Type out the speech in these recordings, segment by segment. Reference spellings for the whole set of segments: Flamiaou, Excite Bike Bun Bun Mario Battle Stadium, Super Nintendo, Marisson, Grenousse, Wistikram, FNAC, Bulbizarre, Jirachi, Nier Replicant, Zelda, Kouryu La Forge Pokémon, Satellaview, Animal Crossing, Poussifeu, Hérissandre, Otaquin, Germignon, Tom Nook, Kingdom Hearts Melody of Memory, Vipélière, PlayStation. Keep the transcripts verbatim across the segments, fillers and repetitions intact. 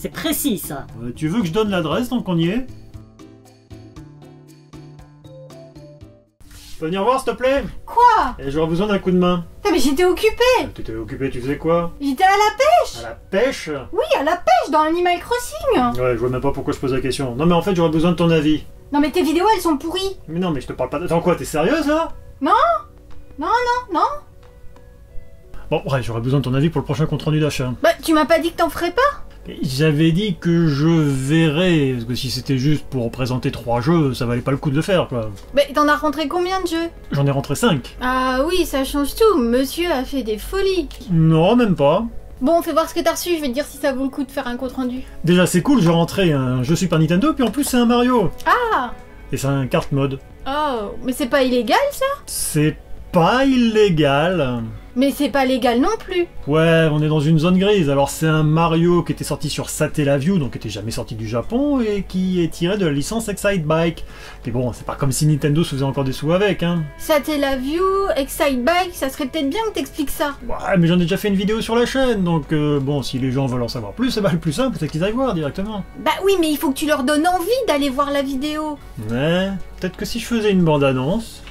C'est précis, ça. Euh, tu veux que je donne l'adresse tant qu'on y est? Tu peux venir voir, s'il te plaît? Quoi? Et j'aurais besoin d'un coup de main. Non mais j'étais occupée. T'étais occupée, tu faisais quoi? J'étais à la pêche. À la pêche? Oui, à la pêche, dans Animal Crossing. Ouais, je vois même pas pourquoi je pose la question. Non mais en fait, j'aurais besoin de ton avis. Non mais tes vidéos, elles sont pourries. Mais non, mais je te parle pas de... Attends, quoi, t'es sérieuse, là? Non. Non, non, non. Bon, ouais, j'aurais besoin de ton avis pour le prochain compte-rendu d'achat. Bah, tu m'as pas dit que t'en ferais pas? J'avais dit que je verrais, parce que si c'était juste pour présenter trois jeux, ça valait pas le coup de le faire, quoi. Mais t'en as rentré combien de jeux? J'en ai rentré cinq. Ah oui, ça change tout, monsieur a fait des folies. Non, même pas. Bon, fais voir ce que t'as reçu, je vais te dire si ça vaut le coup de faire un compte-rendu. Déjà, c'est cool, j'ai rentré un jeu Super Nintendo, puis en plus c'est un Mario. Ah. Et c'est un kart mode. Oh, mais c'est pas illégal, ça? C'est pas illégal. Mais c'est pas légal non plus. Ouais, on est dans une zone grise. Alors c'est un Mario qui était sorti sur Satellaview, donc qui était jamais sorti du Japon, et qui est tiré de la licence Excite Bike. Mais bon, c'est pas comme si Nintendo se faisait encore des sous avec, hein. Satellaview, Excite Bike, ça serait peut-être bien que t'expliques ça. Ouais, mais j'en ai déjà fait une vidéo sur la chaîne, donc euh, bon, si les gens veulent en savoir plus, c'est bah, le plus simple, c'est qu'ils aillent voir directement. Bah oui, mais il faut que tu leur donnes envie d'aller voir la vidéo. Ouais, peut-être que si je faisais une bande-annonce...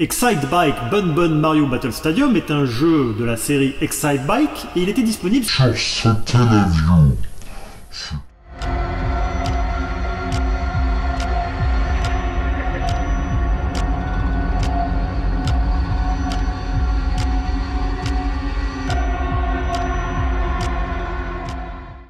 Excite Bike Bun Bun Mario Battle Stadium est un jeu de la série Excite Bike et il était disponible sur Satellaview.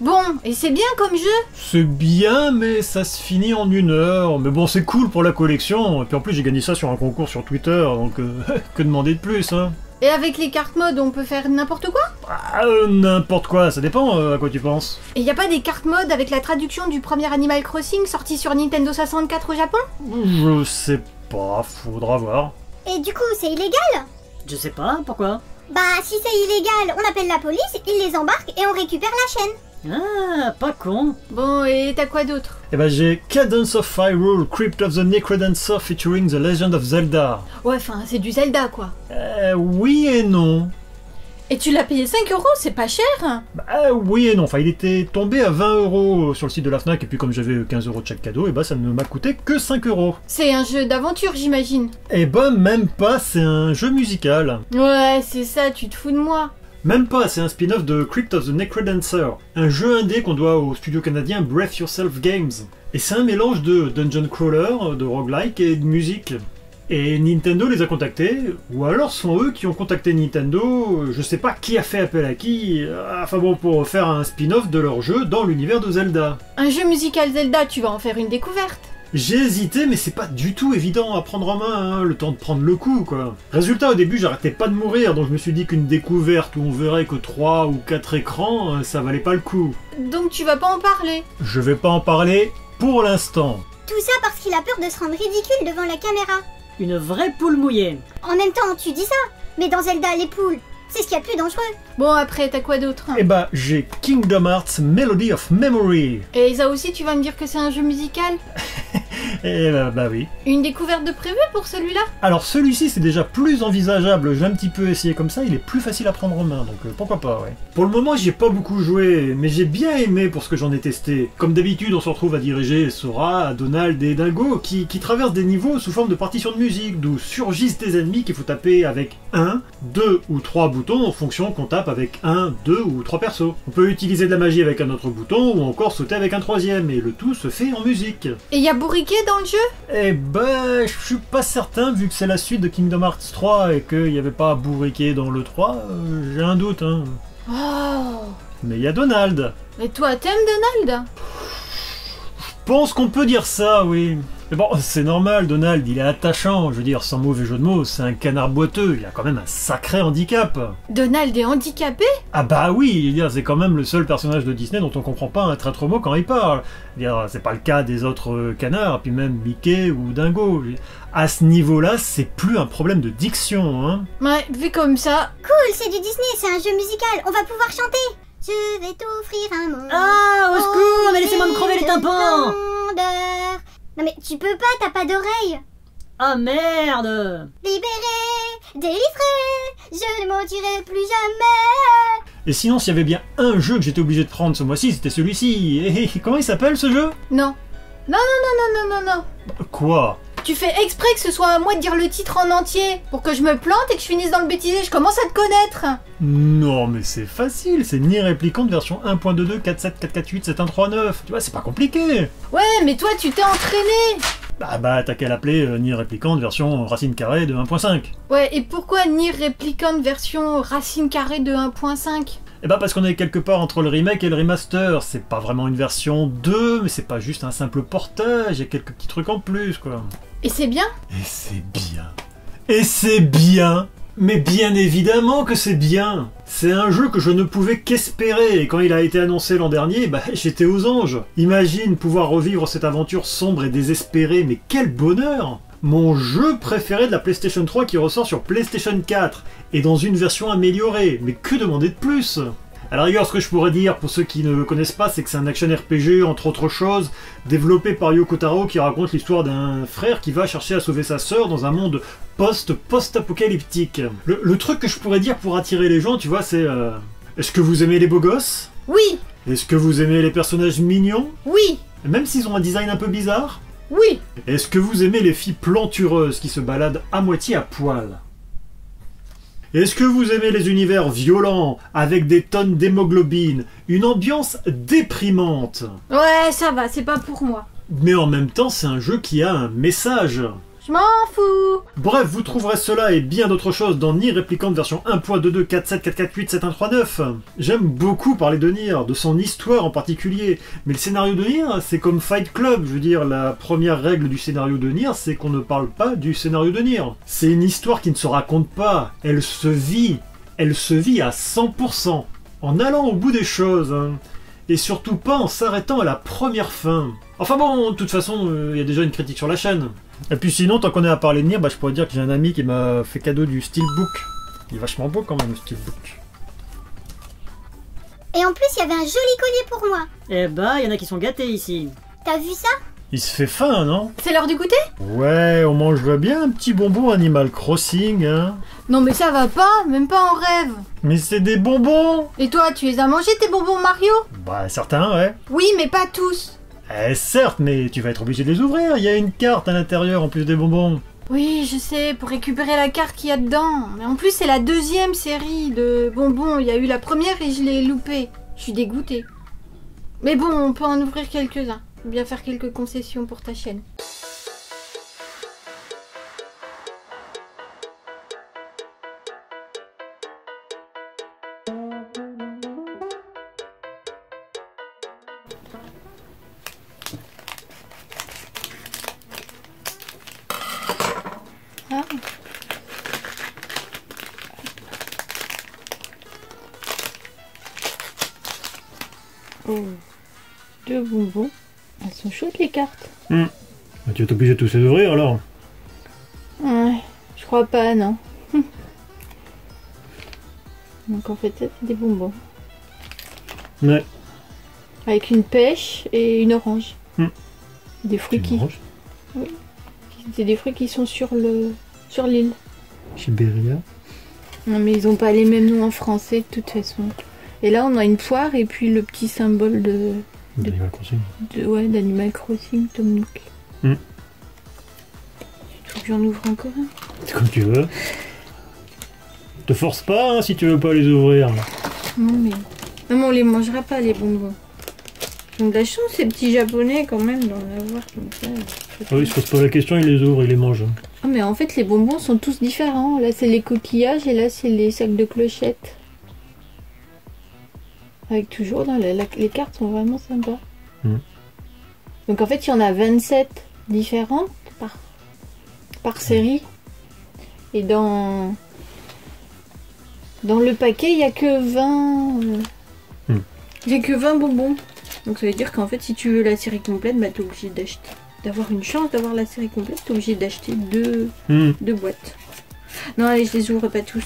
Bon, et c'est bien comme jeu? C'est bien, mais ça se finit en une heure. Mais bon, c'est cool pour la collection. Et puis en plus, j'ai gagné ça sur un concours sur Twitter, donc euh, que demander de plus, hein? Et avec les cartes mode, on peut faire n'importe quoi? Ah, euh, n'importe quoi, ça dépend euh, à quoi tu penses. Et y a pas des cartes mode avec la traduction du premier Animal Crossing sorti sur Nintendo soixante-quatre au Japon? Je sais pas, faudra voir. Et du coup, c'est illégal? Je sais pas, pourquoi? Bah, si c'est illégal, on appelle la police, ils les embarquent et on récupère la chaîne. Ah, pas con. Bon, et t'as quoi d'autre? Eh ben j'ai Cadence of Hyrule, Crypt of the Necrodancer featuring The Legend of Zelda. Ouais, enfin, c'est du Zelda, quoi. Euh, oui et non. Et tu l'as payé cinq euros, c'est pas cher? Bah oui et non, enfin il était tombé à vingt euros sur le site de la FNAC, et puis comme j'avais quinze euros de chaque cadeau, et bah ça ne m'a coûté que cinq euros. C'est un jeu d'aventure, j'imagine? Eh bah même pas, c'est un jeu musical. Ouais, c'est ça, tu te fous de moi. Même pas, c'est un spin-off de Crypt of the Necrodancer, un jeu indé qu'on doit au studio canadien Breath Yourself Games. Et c'est un mélange de dungeon crawler, de roguelike et de musique. Et Nintendo les a contactés, ou alors ce sont eux qui ont contacté Nintendo, je sais pas qui a fait appel à qui, enfin bon, pour faire un spin-off de leur jeu dans l'univers de Zelda. Un jeu musical Zelda, tu vas en faire une découverte? J'ai hésité, mais c'est pas du tout évident à prendre en main, hein, le temps de prendre le coup, quoi. Résultat, au début, j'arrêtais pas de mourir, donc je me suis dit qu'une découverte où on verrait que trois ou quatre écrans, ça valait pas le coup. Donc tu vas pas en parler? Je vais pas en parler pour l'instant. Tout ça parce qu'il a peur de se rendre ridicule devant la caméra. Une vraie poule mouillée. En même temps, tu dis ça, mais dans Zelda, les poules, c'est ce qu'il y a de plus dangereux. Bon, après, t'as quoi d'autre? Eh bah, j'ai Kingdom Hearts Melody of Memory. Et ça aussi, tu vas me dire que c'est un jeu musical? Eh bah, bah oui. Une découverte de prévu pour celui-là? Alors celui-ci c'est déjà plus envisageable, j'ai un petit peu essayé comme ça, il est plus facile à prendre en main, donc euh, pourquoi pas, ouais. Pour le moment j'y ai pas beaucoup joué, mais j'ai bien aimé pour ce que j'en ai testé. Comme d'habitude on se retrouve à diriger Sora, Donald et Dingo qui, qui traversent des niveaux sous forme de partitions de musique, d'où surgissent des ennemis qu'il faut taper avec un, deux ou trois boutons en fonction qu'on tape avec un, deux ou trois persos. On peut utiliser de la magie avec un autre bouton ou encore sauter avec un troisième, et le tout se fait en musique. Et y a Bourriquet dans le jeu? Eh ben, je suis pas certain, vu que c'est la suite de Kingdom Hearts trois et qu'il n'y avait pas Bourriquet dans le trois, euh, j'ai un doute, hein. Oh. Mais il y a Donald. Et toi, t'aimes Donald? Je pense qu'on peut dire ça, oui. Mais bon, c'est normal, Donald, il est attachant, je veux dire, sans mauvais jeu de mots, c'est un canard boiteux, il a quand même un sacré handicap. Donald est handicapé? Ah bah oui, c'est quand même le seul personnage de Disney dont on comprend pas un traître mot quand il parle. C'est pas le cas des autres canards, puis même Mickey ou Dingo. À ce niveau-là, c'est plus un problème de diction, hein. Ouais, vu comme ça... Cool, c'est du Disney, c'est un jeu musical, on va pouvoir chanter. Je vais t'offrir un monde... Ah, au secours, mais laissez-moi me crever les tympans. Non mais tu peux pas, t'as pas d'oreille. Oh merde. Libéré, délivré, je ne mentirai plus jamais. Et sinon, s'il y avait bien un jeu que j'étais obligé de prendre ce mois-ci, c'était celui-ci. Et, et, comment il s'appelle ce jeu? Non. Non, non, non, non, non, non, non. Quoi? Tu fais exprès que ce soit à moi de dire le titre en entier, pour que je me plante et que je finisse dans le bêtisier, je commence à te connaître. Non mais c'est facile, c'est Nier Replicant version un point vingt-deux, quatre point sept, quatre point quatre-vingt-huit, sept point un point trente-neuf, tu vois, c'est pas compliqué. Ouais, mais toi tu t'es entraîné. Bah bah, t'as qu'à l'appeler euh, Nier Replicant version racine carrée de un point cinq. Ouais, et pourquoi Nier Replicant version racine carrée de un point cinq? Eh ben parce qu'on est quelque part entre le remake et le remaster, c'est pas vraiment une version deux, mais c'est pas juste un simple portage, il y a quelques petits trucs en plus, quoi. Et c'est bien? Et c'est bien. Et c'est bien. Mais bien évidemment que c'est bien. C'est un jeu que je ne pouvais qu'espérer, et quand il a été annoncé l'an dernier, bah j'étais aux anges. Imagine pouvoir revivre cette aventure sombre et désespérée, mais quel bonheur! Mon jeu préféré de la PlayStation trois qui ressort sur PlayStation quatre, et dans une version améliorée, mais que demander de plus? À la rigueur, ce que je pourrais dire pour ceux qui ne le connaissent pas, c'est que c'est un action R P G, entre autres choses, développé par Yoko Taro, qui raconte l'histoire d'un frère qui va chercher à sauver sa sœur dans un monde post-post-apocalyptique. Le, le truc que je pourrais dire pour attirer les gens, tu vois, c'est... Euh, est-ce que vous aimez les beaux gosses? Oui. Est-ce que vous aimez les personnages mignons? Oui. Même s'ils ont un design un peu bizarre? Oui. Est-ce que vous aimez les filles plantureuses qui se baladent à moitié à poil? Est-ce que vous aimez les univers violents, avec des tonnes d'hémoglobine, une ambiance déprimante? Ouais, ça va, c'est pas pour moi. Mais en même temps, c'est un jeu qui a un message. Je m'en fous. Bref, vous trouverez cela et bien d'autres choses dans Nier Replicant version un point vingt-deux, quatre point sept, quatre point quatre-vingt-huit, sept point un point trente-neuf. J'aime beaucoup parler de Nier, de son histoire en particulier. Mais le scénario de Nier, c'est comme Fight Club. Je veux dire, la première règle du scénario de Nier, c'est qu'on ne parle pas du scénario de Nier. C'est une histoire qui ne se raconte pas. Elle se vit. Elle se vit à cent pour cent. En allant au bout des choses. Hein. Et surtout pas en s'arrêtant à la première fin. Enfin bon, de toute façon, il euh, y a déjà une critique sur la chaîne. Et puis sinon, tant qu'on est à parler de Nier, bah, je pourrais dire que j'ai un ami qui m'a fait cadeau du steelbook. Il est vachement beau quand même, le steelbook. Et en plus, il y avait un joli collier pour moi. Eh bah, il y en a qui sont gâtés ici. T'as vu ça? Il se fait faim, non? C'est l'heure du goûter? Ouais, on mangerait bien un petit bonbon Animal Crossing, hein. Non mais ça va pas, même pas en rêve. Mais c'est des bonbons. Et toi, tu les as mangés tes bonbons Mario? Bah, certains, ouais. Oui, mais pas tous. Eh certes, mais tu vas être obligé de les ouvrir, il y a une carte à l'intérieur en plus des bonbons. Oui, je sais, pour récupérer la carte qu'il y a dedans. Mais en plus, c'est la deuxième série de bonbons, il y a eu la première et je l'ai loupée. Je suis dégoûtée. Mais bon, on peut en ouvrir quelques-uns. Bien faire quelques concessions pour ta chaîne. Cartes. Mmh. Bah, tu es obligé de tous les ouvrir alors? Ouais, je crois pas, non. Donc en fait, c'est des bonbons. Ouais. Avec une pêche et une orange. Mmh. Des fruits qui. Oui. C'est des fruits qui sont sur le sur l'île. Chibéria. Non mais ils ont pas les mêmes noms en français de toute façon. Et là, on a une poire et puis le petit symbole de. D'Animal Crossing. De, ouais, d'Animal Crossing, Tom Nook. Mm. Tu trouves que j'en ouvre encore un? C'est comme tu veux. Te force pas hein, si tu veux pas les ouvrir. Là. Non mais... Non mais on les mangera pas les bonbons. Ils ont de la chance ces petits japonais quand même d'en avoir comme ça. Ah oui, ils se posent pas la question, ils les ouvrent, ils les mangent. Ah mais en fait les bonbons sont tous différents. Là c'est les coquillages et là c'est les sacs de clochettes. Avec toujours, non, la, la, les cartes sont vraiment sympas. Mmh. Donc en fait, il y en a vingt-sept différentes par, par série. Et dans, dans le paquet, il n'y a que vingt... Il euh, n'y a que vingt bonbons. Donc ça veut dire qu'en fait, si tu veux la série complète, bah, tu es obligé d'acheter. D'avoir une chance d'avoir la série complète, tu es obligé d'acheter deux, mmh. deux boîtes. Non, allez, je les ouvre pas tous.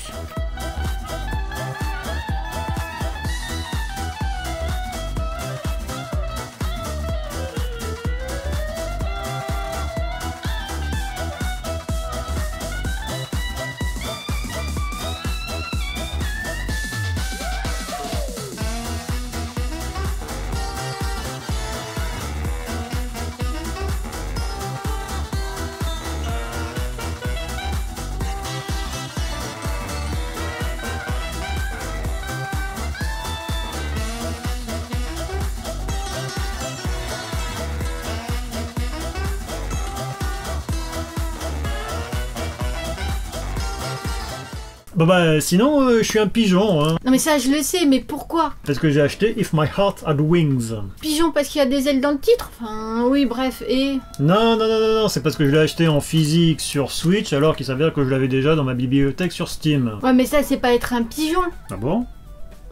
Bah bah sinon euh, je suis un pigeon hein. Non mais ça je le sais, mais pourquoi? Parce que j'ai acheté If My Heart Had Wings. Pigeon parce qu'il y a des ailes dans le titre. Enfin oui bref et... Non non non non, non c'est parce que je l'ai acheté en physique sur Switch alors qu'il s'avère que je l'avais déjà dans ma bibliothèque sur Steam. Ouais mais ça c'est pas être un pigeon. Ah bon?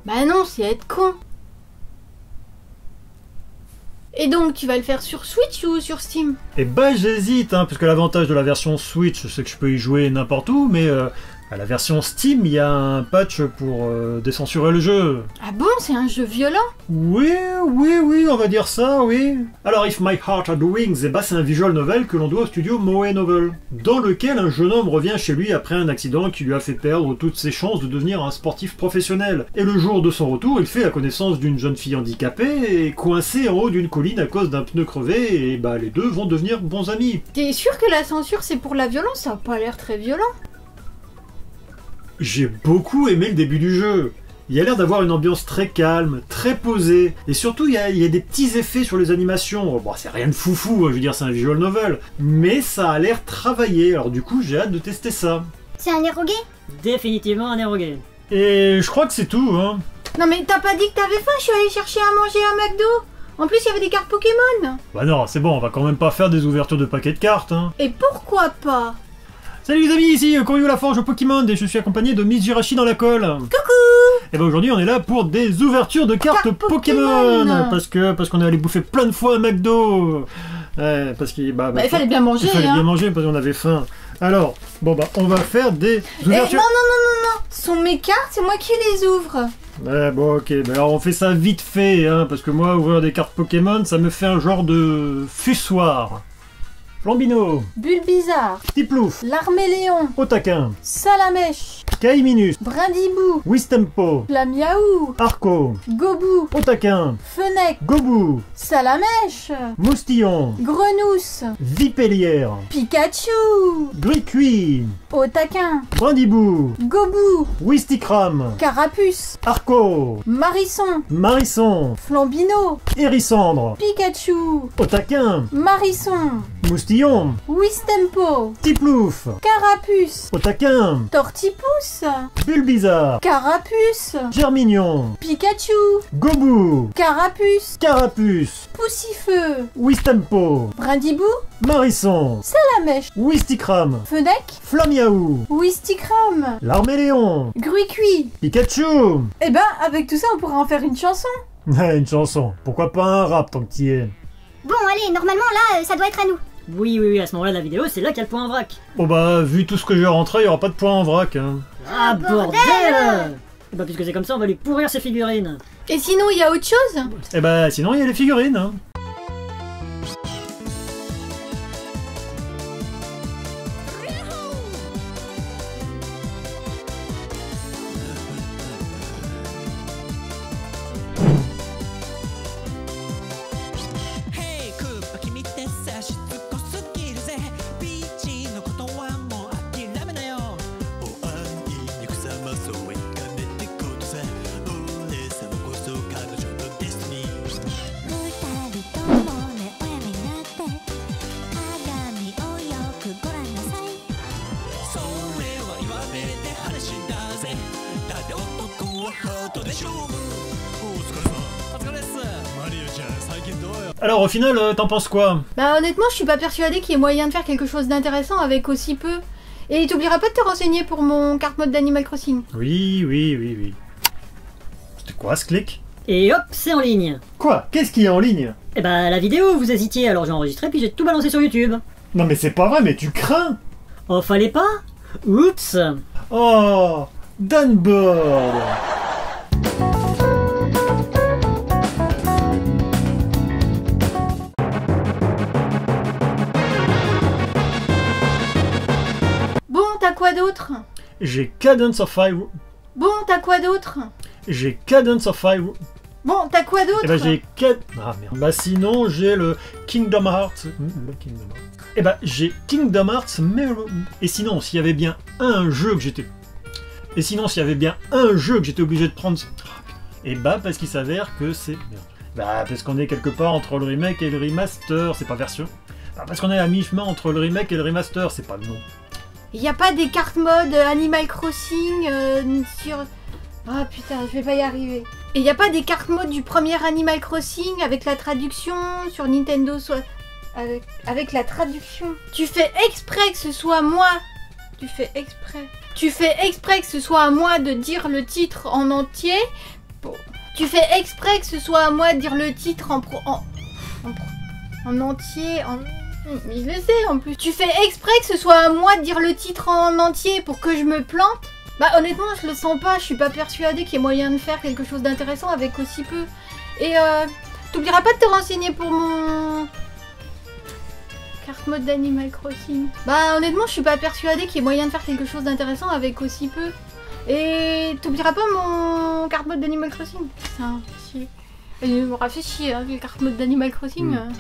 Bah non c'est être con. Et donc tu vas le faire sur Switch ou sur Steam? Et bah j'hésite hein, parce que l'avantage de la version Switch c'est que je peux y jouer n'importe où mais... Euh... À la version Steam, il y a un patch pour euh, décensurer le jeu. Ah bon, c'est un jeu violent? Oui, oui, oui, on va dire ça, oui. Alors, If My Heart Had Wings, eh ben, c'est un visual novel que l'on doit au studio Moe Novel, dans lequel un jeune homme revient chez lui après un accident qui lui a fait perdre toutes ses chances de devenir un sportif professionnel. Et le jour de son retour, il fait la connaissance d'une jeune fille handicapée et coincée en haut d'une colline à cause d'un pneu crevé, et bah les deux vont devenir bons amis. T'es sûr que la censure c'est pour la violence? Ça n'a pas l'air très violent. J'ai beaucoup aimé le début du jeu. Il y a l'air d'avoir une ambiance très calme, très posée, et surtout il y a, il y a des petits effets sur les animations. Bon, c'est rien de foufou, hein, je veux dire, c'est un visual novel, mais ça a l'air travaillé, alors du coup j'ai hâte de tester ça. C'est un érogué? Définitivement un érogué. Et je crois que c'est tout, hein. Non mais t'as pas dit que t'avais faim, je suis allé chercher à manger à McDo. En plus, il y avait des cartes Pokémon. Bah non, c'est bon, on va quand même pas faire des ouvertures de paquets de cartes, hein. Et pourquoi pas? Salut les amis, ici Kouryu La Forge Pokémon et je suis accompagné de Miss Jirachi dans la colle. Coucou. Et ben aujourd'hui on est là pour des ouvertures de cartes Carte Pokémon, Pokémon parce que parce qu'on est allé bouffer plein de fois à McDo. Ouais, parce qu'il bah, bah, bah, fallait bien manger. Il fallait hein. bien manger parce qu'on avait faim. Alors bon bah on va faire des ouvertures. Eh, non non non non non, ce sont mes cartes, c'est moi qui les ouvre. Ouais, bon ok, bah, alors on fait ça vite fait hein, parce que moi ouvrir des cartes Pokémon ça me fait un genre de fussoir. Flambino, Bulbizarre, Tiplouf, L'Arméléon, Otaquin, Salamèche, Caïminus, Brindibou, Wistempo, Flamiaou, Arco, Gobou, Otaquin, Fenech, Gobou, Salamèche, Moustillon, Grenousse, Vipélière, Pikachu, Gluicui, Otaquin, Brindibou, Gobou, Wistikram, Carapuce, Arco, Marisson, Marisson, Flambino, Hérissandre, Pikachu, Otaquin, Marisson, Moustillon, Wistempo, Tiplouf, Carapuce, Otaquin, Tortipousse, Bulbizarre, Carapuce, Germignon, Pikachu, Gobou, Carapuce, Carapuce, Poussifeu, Wistempo, Brindibou, Marisson, Salamèche, Wistikram, Fenech, Flamiaou, Wistikram, L'Arméléon, Gluicui, Pikachu. Eh ben, avec tout ça, on pourra en faire une chanson. Une chanson, pourquoi pas un rap tant que t'y es. Bon, allez, normalement là, euh, ça doit être à nous. Oui, oui, oui, à ce moment-là de la vidéo, c'est là qu'il y a le point en vrac. Bon bah, vu tout ce que j'ai rentré, il n'y aura pas de point en vrac. Hein. Ah, bordel, bordel. Et bah, puisque c'est comme ça, on va lui pourrir ses figurines. Et sinon, il y a autre chose? Et bah, sinon, il y a les figurines. Hein. Alors au final, euh, t'en penses quoi? Bah honnêtement, je suis pas persuadée qu'il y ait moyen de faire quelque chose d'intéressant avec aussi peu. Et t'oublieras pas de te renseigner pour mon carte mode d'Animal Crossing. Oui, oui, oui, oui. C'était quoi ce clic? Et hop, c'est en ligne. Quoi? Qu'est-ce qu'il y a en ligne? Eh bah la vidéo, vous hésitiez, alors j'ai enregistré puis j'ai tout balancé sur YouTube. Non mais c'est pas vrai, mais tu crains? Oh, fallait pas? Oups. Oh, Danboard. Bon, t'as quoi d'autre? J'ai Cadence of Hyrule. Bon, t'as quoi d'autre? J'ai Cadence of Hyrule. Bon, t'as quoi d'autre? Eh ben j'ai quatre... Ah merde. Bah sinon j'ai le Kingdom Hearts... Le Kingdom Hearts. Eh ben j'ai Kingdom Hearts Melody. Et sinon, s'il y avait bien un jeu que j'étais... Et sinon, s'il y avait bien un jeu que j'étais obligé de prendre... Et bah parce qu'il s'avère que c'est... Bah parce qu'on est quelque part entre le remake et le remaster, c'est pas version. Bah parce qu'on est à mi-chemin entre le remake et le remaster, c'est pas le nom. Y a pas des cartes mode Animal Crossing euh, sur... Ah oh, putain, je vais pas y arriver. Et y a pas des cartes mode du premier Animal Crossing avec la traduction sur Nintendo soit... Avec, avec la traduction. Tu fais exprès que ce soit moi. Tu fais exprès. Tu fais exprès que ce soit à moi de dire le titre en entier. Bon. Tu fais exprès que ce soit à moi de dire le titre en pro... En, en, pro, en entier, en... Je le sais en plus. Tu fais exprès que ce soit à moi de dire le titre en entier pour que je me plante? Bah honnêtement je le sens pas, je suis pas persuadée qu'il y ait moyen de faire quelque chose d'intéressant avec aussi peu. Et euh, t'oublieras pas de te renseigner pour mon... carte mode d'Animal Crossing. Bah honnêtement je suis pas persuadée qu'il y ait moyen de faire quelque chose d'intéressant avec aussi peu. Et t'oublieras pas mon carte mode d'Animal Crossing. Putain, si... Il m'aura fait chier hein, les cartes mode d'Animal Crossing. Mmh.